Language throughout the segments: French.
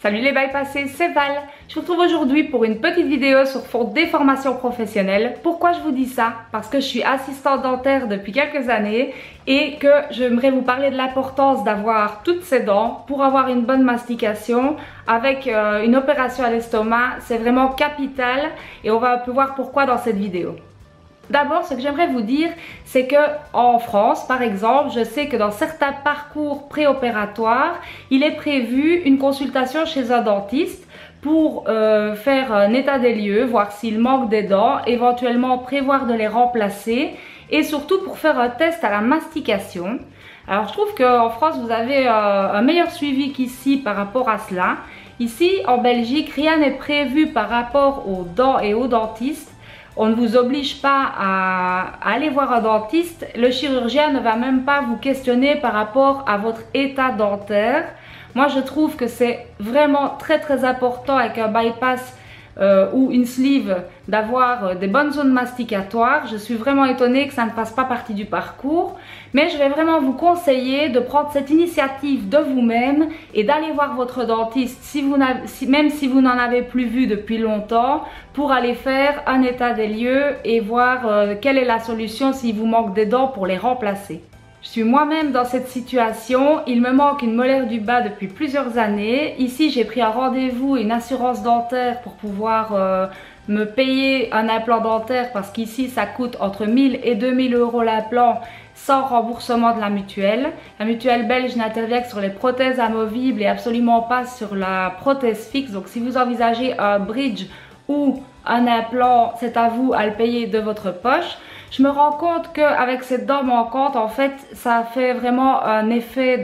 Salut les bypassés, c'est Val. Je vous retrouve aujourd'hui pour une petite vidéo sur fond des formations professionnelles. Pourquoi je vous dis ça? Parce que je suis assistante dentaire depuis quelques années et que j'aimerais vous parler de l'importance d'avoir toutes ses dents pour avoir une bonne mastication. Avec une opération à l'estomac, c'est vraiment capital et on va un peu voir pourquoi dans cette vidéo. D'abord, ce que j'aimerais vous dire, c'est que en France, par exemple, je sais que dans certains parcours préopératoires, il est prévu une consultation chez un dentiste pour faire un état des lieux, voir s'il manque des dents, éventuellement prévoir de les remplacer et surtout pour faire un test à la mastication. Alors, je trouve qu'en France, vous avez un meilleur suivi qu'ici par rapport à cela. Ici, en Belgique, rien n'est prévu par rapport aux dents et aux dentistes. On ne vous oblige pas à aller voir un dentiste. Le chirurgien ne va même pas vous questionner par rapport à votre état dentaire. Moi, je trouve que c'est vraiment très très important avec un bypass ou une sleeve d'avoir des bonnes zones masticatoires. Je suis vraiment étonnée que ça ne fasse pas partie du parcours. Mais je vais vraiment vous conseiller de prendre cette initiative de vous-même et d'aller voir votre dentiste, même si vous n'en avez plus vu depuis longtemps, pour aller faire un état des lieux et voir quelle est la solution s'il vous manque des dents pour les remplacer. Je suis moi-même dans cette situation, il me manque une molaire du bas depuis plusieurs années. Ici, j'ai pris un rendez-vous et une assurance dentaire pour pouvoir me payer un implant dentaire parce qu'ici, ça coûte entre 1000 et 2000 euros l'implant sans remboursement de la mutuelle. La mutuelle belge n'intervient que sur les prothèses amovibles et absolument pas sur la prothèse fixe. Donc, si vous envisagez un bridge ou un implant, c'est à vous à le payer de votre poche. Je me rends compte qu'avec cette dent manquante, en fait, ça fait vraiment un effet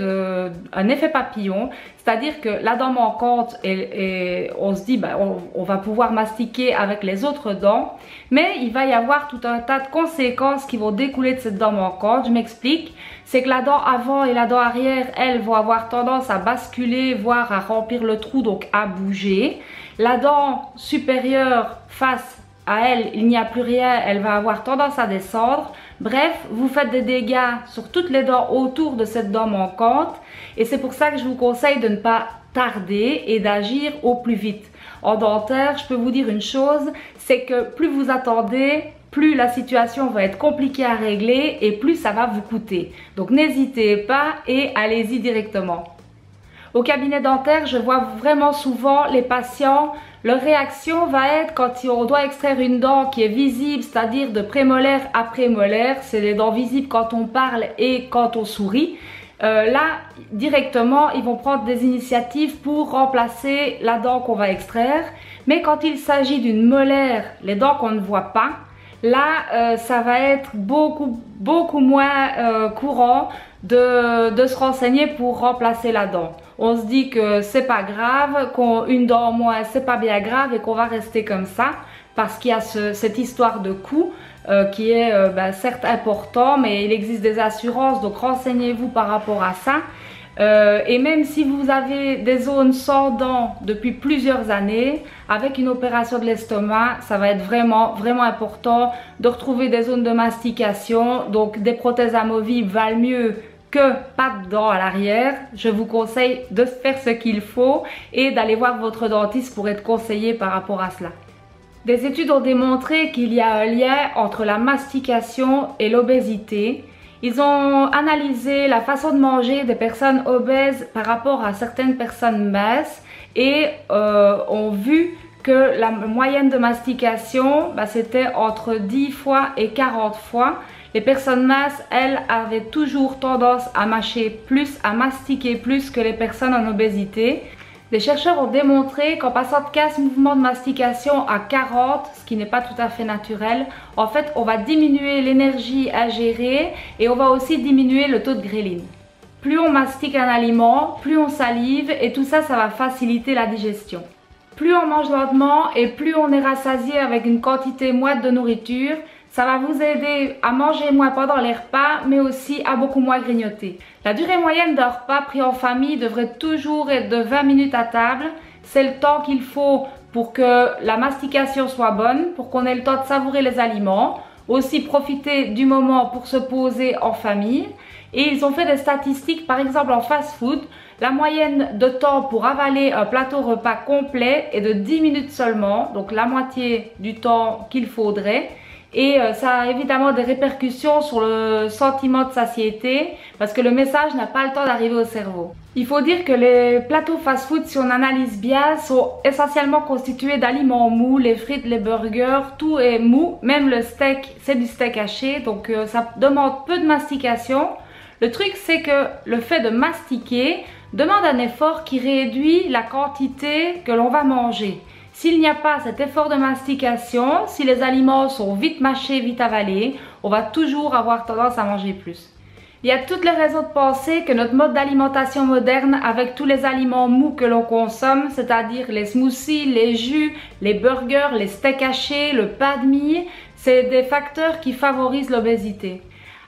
papillon. C'est-à-dire que la dent manquante, et on se dit, ben, on va pouvoir mastiquer avec les autres dents. Mais il va y avoir tout un tas de conséquences qui vont découler de cette dent manquante. Je m'explique. C'est que la dent avant et la dent arrière, elles vont avoir tendance à basculer, voire à remplir le trou, donc à bouger. La dent supérieure face à elle, il n'y a plus rien, elle va avoir tendance à descendre. Bref, vous faites des dégâts sur toutes les dents autour de cette dent manquante et c'est pour ça que je vous conseille de ne pas tarder et d'agir au plus vite. En dentaire, je peux vous dire une chose, c'est que plus vous attendez, plus la situation va être compliquée à régler et plus ça va vous coûter. Donc n'hésitez pas et allez-y directement. Au cabinet dentaire, je vois vraiment souvent les patients, leur réaction va être quand on doit extraire une dent qui est visible, c'est-à-dire de prémolaire à prémolaire, c'est les dents visibles quand on parle et quand on sourit. Là, directement, ils vont prendre des initiatives pour remplacer la dent qu'on va extraire. Mais quand il s'agit d'une molaire, les dents qu'on ne voit pas, là, ça va être beaucoup moins courant de se renseigner pour remplacer la dent. On se dit que c'est pas grave, qu'une dent en moins, c'est pas bien grave et qu'on va rester comme ça parce qu'il y a cette histoire de coût qui est ben, certes important, mais il existe des assurances, donc renseignez-vous par rapport à ça. Et même si vous avez des zones sans dents depuis plusieurs années, avec une opération de l'estomac, ça va être vraiment important de retrouver des zones de mastication. Donc des prothèses amovibles valent mieux que pas de dents à l'arrière. Je vous conseille de faire ce qu'il faut et d'aller voir votre dentiste pour être conseillé par rapport à cela. Des études ont démontré qu'il y a un lien entre la mastication et l'obésité. Ils ont analysé la façon de manger des personnes obèses par rapport à certaines personnes minces et ont vu que la moyenne de mastication, bah, c'était entre 10 fois et 40 fois. Les personnes minces, elles, avaient toujours tendance à mâcher plus, à mastiquer plus que les personnes en obésité. Des chercheurs ont démontré qu'en passant de 15 mouvements de mastication à 40, ce qui n'est pas tout à fait naturel, en fait, on va diminuer l'énergie ingérée et on va aussi diminuer le taux de gréline. Plus on mastique un aliment, plus on salive et tout ça, ça va faciliter la digestion. Plus on mange lentement et plus on est rassasié avec une quantité moindre de nourriture, ça va vous aider à manger moins pendant les repas, mais aussi à beaucoup moins grignoter. La durée moyenne d'un repas pris en famille devrait toujours être de 20 minutes à table. C'est le temps qu'il faut pour que la mastication soit bonne, pour qu'on ait le temps de savourer les aliments, aussi profiter du moment pour se poser en famille. Et ils ont fait des statistiques, par exemple en fast-food, La moyenne de temps pour avaler un plateau repas complet est de 10 minutes seulement, donc la moitié du temps qu'il faudrait. Et ça a évidemment des répercussions sur le sentiment de satiété parce que le message n'a pas le temps d'arriver au cerveau. Il faut dire que les plateaux fast-food, si on analyse bien, sont essentiellement constitués d'aliments mous, les frites, les burgers, tout est mou, même le steak, c'est du steak haché, donc ça demande peu de mastication. Le truc, c'est que le fait de mastiquer demande un effort qui réduit la quantité que l'on va manger. S'il n'y a pas cet effort de mastication, si les aliments sont vite mâchés, vite avalés, on va toujours avoir tendance à manger plus. Il y a toutes les raisons de penser que notre mode d'alimentation moderne avec tous les aliments mous que l'on consomme, c'est-à-dire les smoothies, les jus, les burgers, les steaks hachés, le pain de mie, c'est des facteurs qui favorisent l'obésité.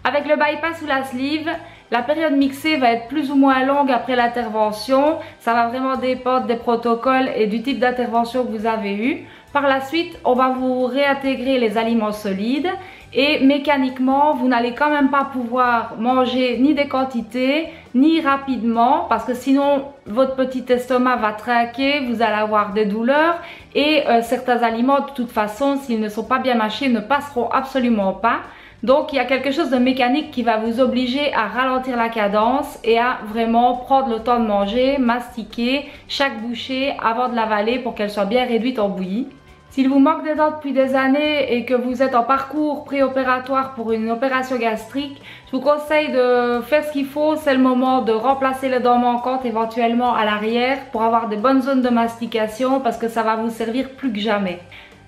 Avec le bypass ou la sleeve, la période mixée va être plus ou moins longue après l'intervention, ça va vraiment dépendre des protocoles et du type d'intervention que vous avez eu. Par la suite, on va vous réintégrer les aliments solides et mécaniquement, vous n'allez quand même pas pouvoir manger ni des quantités, ni rapidement parce que sinon, votre petit estomac va trinquer, vous allez avoir des douleurs et certains aliments, de toute façon, s'ils ne sont pas bien mâchés, ne passeront absolument pas. Donc il y a quelque chose de mécanique qui va vous obliger à ralentir la cadence et à vraiment prendre le temps de manger, mastiquer chaque bouchée avant de l'avaler pour qu'elle soit bien réduite en bouillie. S'il vous manque des dents depuis des années et que vous êtes en parcours préopératoire pour une opération gastrique, je vous conseille de faire ce qu'il faut, c'est le moment de remplacer les dents manquantes éventuellement à l'arrière pour avoir des bonnes zones de mastication parce que ça va vous servir plus que jamais.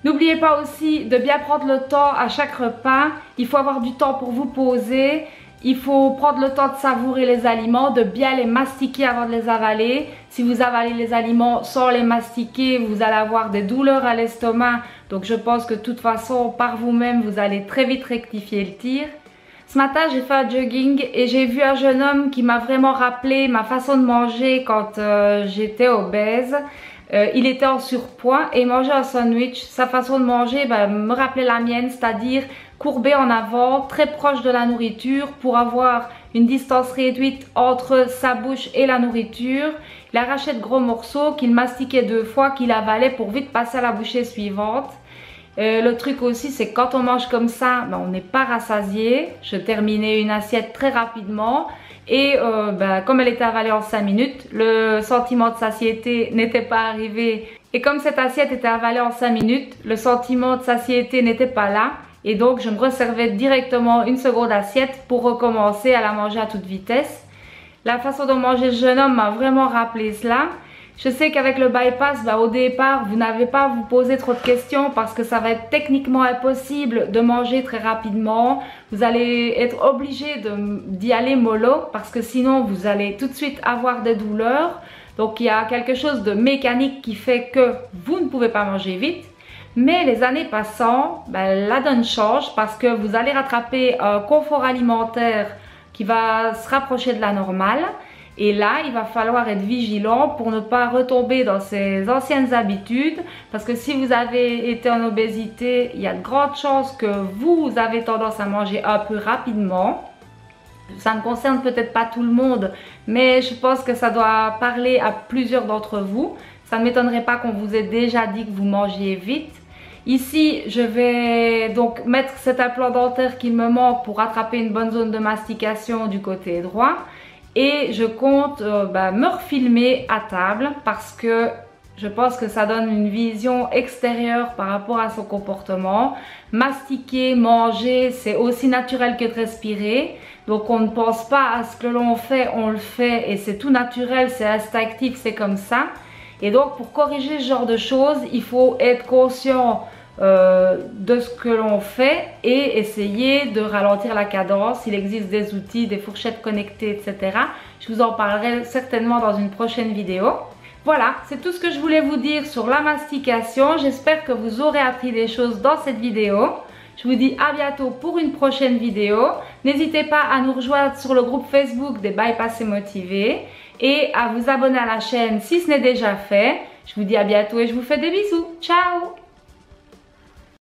N'oubliez pas aussi de bien prendre le temps à chaque repas, il faut avoir du temps pour vous poser, il faut prendre le temps de savourer les aliments, de bien les mastiquer avant de les avaler. Si vous avalez les aliments sans les mastiquer, vous allez avoir des douleurs à l'estomac, donc je pense que de toute façon par vous-même vous allez très vite rectifier le tir. Ce matin, j'ai fait un jogging et j'ai vu un jeune homme qui m'a vraiment rappelé ma façon de manger quand j'étais obèse. Il était en surpoids et mangeait un sandwich. Sa façon de manger me rappelait la mienne, c'est-à-dire courbée en avant, très proche de la nourriture pour avoir une distance réduite entre sa bouche et la nourriture. Il arrachait de gros morceaux qu'il mastiquait deux fois, qu'il avalait pour vite passer à la bouchée suivante. Le truc aussi, c'est que quand on mange comme ça, on n'est pas rassasié. Je terminais une assiette très rapidement et comme elle était avalée en 5 minutes, le sentiment de satiété n'était pas arrivé. Et comme cette assiette était avalée en 5 minutes, le sentiment de satiété n'était pas là. Et donc, je me resservais directement une seconde assiette pour recommencer à la manger à toute vitesse. La façon dont mangeait le jeune homme m'a vraiment rappelé cela. Je sais qu'avec le bypass, au départ, vous n'avez pas à vous poser trop de questions parce que ça va être techniquement impossible de manger très rapidement. Vous allez être obligé d'y aller mollo parce que sinon vous allez tout de suite avoir des douleurs. Donc il y a quelque chose de mécanique qui fait que vous ne pouvez pas manger vite. Mais les années passant, la donne change parce que vous allez rattraper un confort alimentaire qui va se rapprocher de la normale. Et là, il va falloir être vigilant pour ne pas retomber dans ses anciennes habitudes. Parce que si vous avez été en obésité, il y a de grandes chances que vous avez tendance à manger un peu rapidement. Ça ne concerne peut-être pas tout le monde, mais je pense que ça doit parler à plusieurs d'entre vous. Ça ne m'étonnerait pas qu'on vous ait déjà dit que vous mangiez vite. Ici, je vais donc mettre cet implant dentaire qu'il me manque pour attraper une bonne zone de mastication du côté droit. Et je compte me refilmer à table parce que je pense que ça donne une vision extérieure par rapport à son comportement. Mastiquer, manger, c'est aussi naturel que de respirer. Donc on ne pense pas à ce que l'on fait, on le fait et c'est tout naturel, c'est instinctif, c'est comme ça. Et donc pour corriger ce genre de choses, il faut être conscient de ce que l'on fait et essayer de ralentir la cadence. Il existe des outils, des fourchettes connectées, etc. Je vous en parlerai certainement dans une prochaine vidéo. Voilà, c'est tout ce que je voulais vous dire sur la mastication. J'espère que vous aurez appris des choses dans cette vidéo. Je vous dis à bientôt pour une prochaine vidéo. N'hésitez pas à nous rejoindre sur le groupe Facebook des Bypassés motivés et à vous abonner à la chaîne si ce n'est déjà fait. Je vous dis à bientôt et je vous fais des bisous. Ciao!